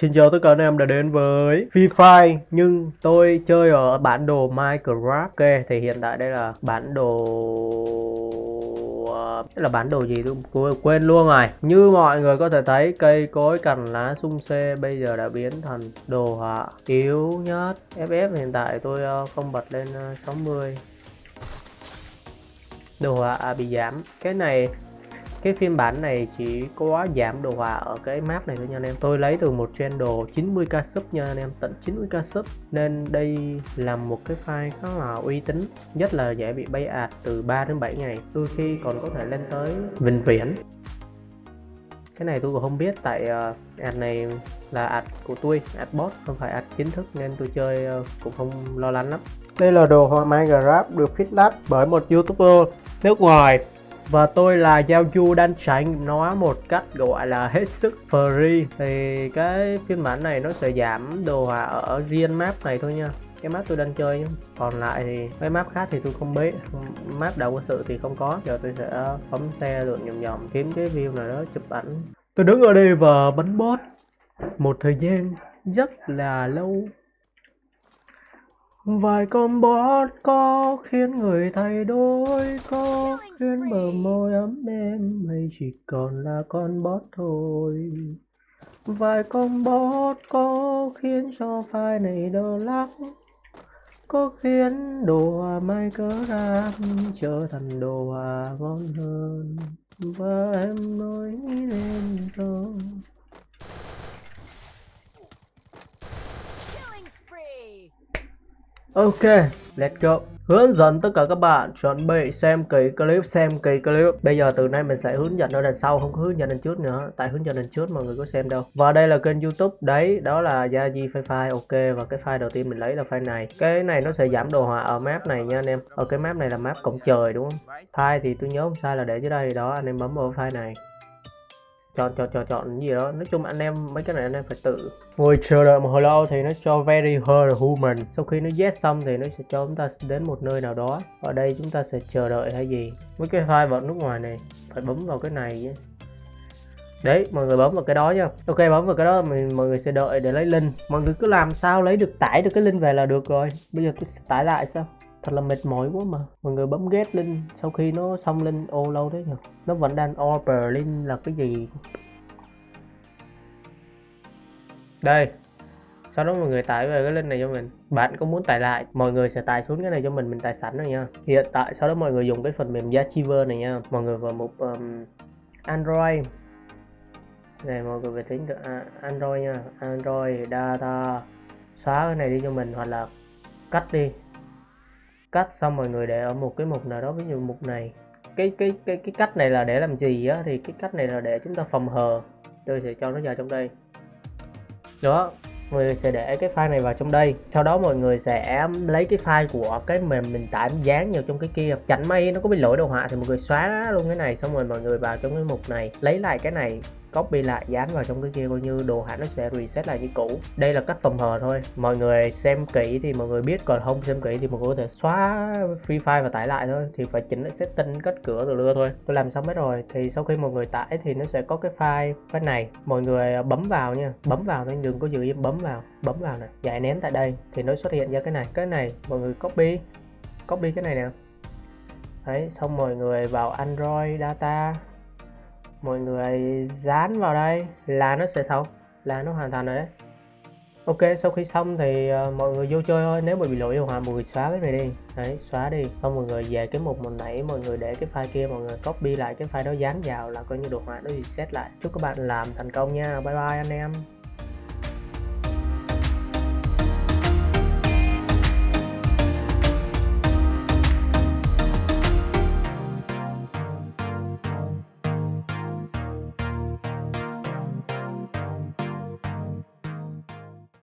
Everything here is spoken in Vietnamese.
Xin chào tất cả anh em đã đến với Free Fire, nhưng tôi chơi ở bản đồ Minecraft. Ok, thì hiện tại đây là bản đồ... là bản đồ gì tôi quên luôn rồi. Như mọi người có thể thấy, cây cối cành lá sum xê bây giờ đã biến thành đồ họa yếu nhất. FF hiện tại tôi không bật lên 60. Đồ họa bị giảm. Cái này, cái phiên bản này chỉ có giảm đồ họa ở cái map này thôi nha anh em. Tôi lấy từ một channel 90k sub nha anh em, tận 90k sub, nên đây là một cái file khá là uy tín, nhất là dễ bị bay ạt từ 3 đến 7 ngày, đôi khi còn có thể lên tới vĩnh viễn. Cái này tôi cũng không biết, tại ad này là ad của tôi, ad bot không phải ad chính thức, nên tôi chơi cũng không lo lắng lắm. Đây là đồ họa Minecraft được feedback bởi một youtuber nước ngoài, và tôi là Giao Du đang trải nghiệm nó một cách gọi là hết sức free. Thì cái phiên bản này nó sẽ giảm đồ họa ở riêng map này thôi nha, cái map tôi đang chơi nhé. Còn lại thì cái map khác thì tôi không biết, map đầu quân sự thì không có. Giờ tôi sẽ phóng xe lượn vòng vòng kiếm cái view nào đó chụp ảnh. Tôi đứng ở đây và bắn boss một thời gian rất là lâu. Vài con boss có khiến người thay đổi, có khiến bờ môi ấm êm hay chỉ còn là con boss thôi. Vài con boss có khiến cho file này đỡ lắc, có khiến đồ họa Minecraft trở thành đồ họa ngon hơn. Và em nói nên cho ok, let's go. Hướng dẫn tất cả các bạn chuẩn bị xem kỹ clip. Bây giờ từ nay mình sẽ hướng dẫn ở đằng sau, không có hướng dẫn đằng trước nữa, tại hướng dẫn đằng trước mọi người có xem đâu. Và đây là kênh YouTube đấy, đó là YagiFifi. Ok, và cái file đầu tiên mình lấy là file này. Cái này nó sẽ giảm đồ họa ở map này nha anh em. Ở cái map này là map cổng trời đúng không? File thì tôi nhớ không sai là để dưới đây đó, anh em bấm vào file này, chọn gì đó. Nói chung anh em mấy cái này anh em phải tự ngồi chờ đợi một hồi lâu thì nó cho very hard human. Sau khi nó yes xong thì nó sẽ cho chúng ta đến một nơi nào đó. Ở đây chúng ta sẽ chờ đợi hay gì. Mấy cái file vào nước ngoài này phải bấm vào cái này nhé. Đấy, mọi người bấm vào cái đó nha. Ok, bấm vào cái đó mình mọi người sẽ đợi để lấy link. Mọi người cứ làm sao lấy được, tải được cái link về là được rồi. Bây giờ tôi sẽ tải lại sao? Thật là mệt mỏi quá mà. Mọi người bấm get link, sau khi nó xong link ô lâu thế nhỉ. Nó vẫn đang open link là cái gì? Đây. Sau đó mọi người tải về cái link này cho mình. Bạn có muốn tải lại, mọi người sẽ tải xuống cái này cho mình tải sẵn rồi nha. Hiện tại sau đó mọi người dùng cái phần mềm ZArchiver này nha. Mọi người vào mục Android. Này mọi người về tính được Android nha. Android data. Xóa cái này đi cho mình hoặc là cắt đi. Cắt xong mọi người để ở một cái mục nào đó, ví dụ mục này. Cái cách này là để làm gì á, thì cái cách này là để chúng ta phòng hờ. Tôi sẽ cho nó vào trong đây. Đó, mọi người sẽ để cái file này vào trong đây. Sau đó mọi người sẽ lấy cái file của cái mình tải dán vào trong cái kia. Chẳng may nó có bị lỗi đồ họa thì mọi người xóa luôn cái này, xong rồi mọi người vào trong cái mục này, lấy lại cái này, copy lại dán vào trong cái kia, coi như đồ họa nó sẽ reset lại như cũ. Đây là cách phòng hờ thôi. Mọi người xem kỹ thì mọi người biết, còn không xem kỹ thì mọi người có thể xóa free file và tải lại thôi. Thì phải chỉnh lại setting, cách cửa rồi lưa thôi. Tôi làm xong hết rồi. Thì sau khi mọi người tải thì nó sẽ có cái file này. Mọi người bấm vào nha, bấm vào thôi, đừng có giữ im, bấm vào này, giải nén tại đây thì nó xuất hiện ra cái này. Cái này mọi người copy cái này nè. Đấy, xong mọi người vào Android data, mọi người dán vào đây là nó sẽ xong, là nó hoàn thành rồi đấy. Ok, sau khi xong thì mọi người vô chơi thôi. Nếu mà bị lỗi đồ họa mọi người xóa cái này đi. Đấy, xóa đi. Xong mọi người về cái mục mình nãy, mọi người để cái file kia, mọi người copy lại cái file đó dán vào là coi như đồ họa nó reset lại. Chúc các bạn làm thành công nha. Bye bye anh em.